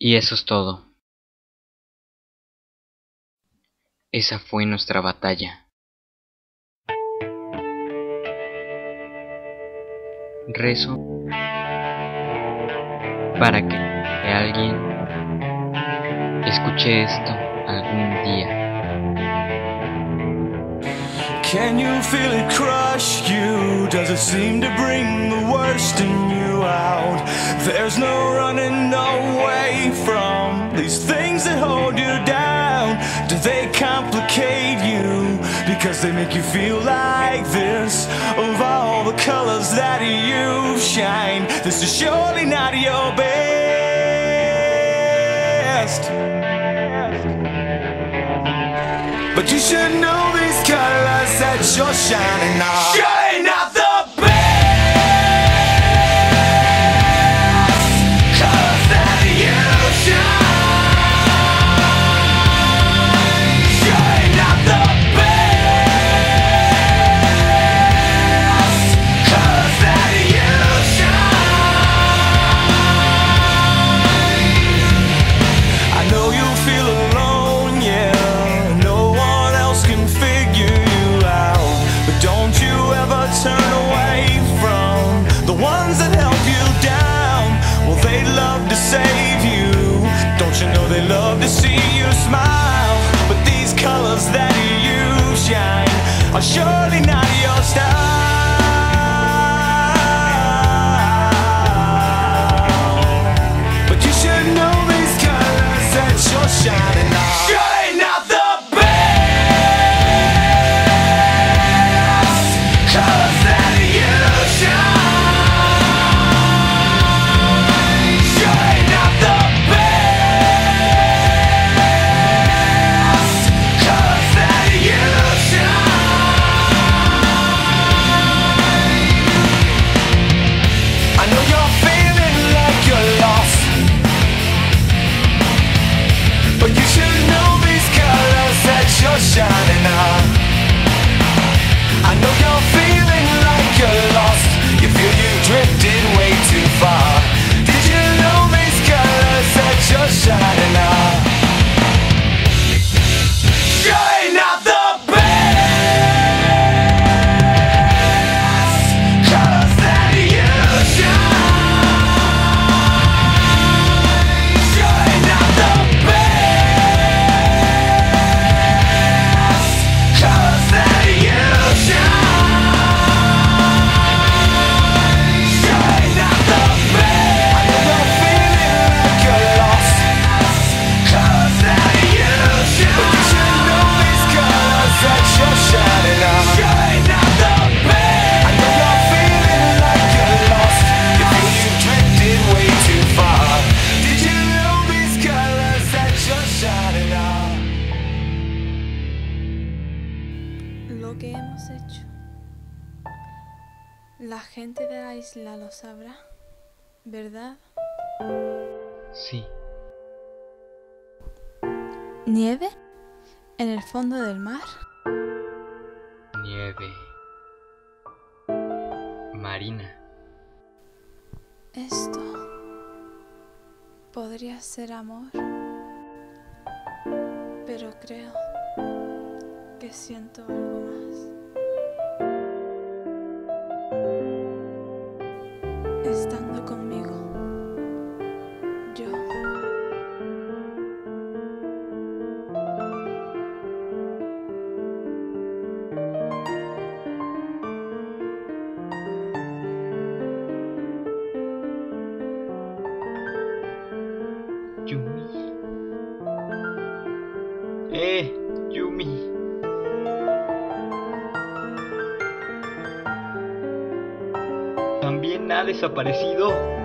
Y eso es todo. Esa fue nuestra batalla. Rezo para que alguien escuche esto algún día. Can you feel it crush you? Does it seem to bring the worst in you out? There's no running away from these things that hold you down. Do they complicate you? Because they make you feel like this. Of all the colors that you shine, this is surely not your best. But you should know these colors that you're shining on. Surely not the best colors that you shine. Surely not the best colors that you shine. I know you feel alone, yeah. Turn away from the ones that help you down. Well, they love to save you. Don't you know they love to see you smile? But these colors that you shine are surely not your style. But you should know these colors that you're shining on. Surely not the shining on. I know you're feeling like you're lost. You feel you drifted way too far. Did you know these colors that you're shining on? You're not the best colors that you shine. You're not the best. ¿Qué hemos hecho? La gente de la isla lo sabrá, ¿verdad? Sí. ¿Nieve? ¿En el fondo del mar? Nieve. Marina. Esto podría ser amor, pero creo que siento algo más. Estando conmigo, yo Yumi. Yumi. ¿También ha desaparecido?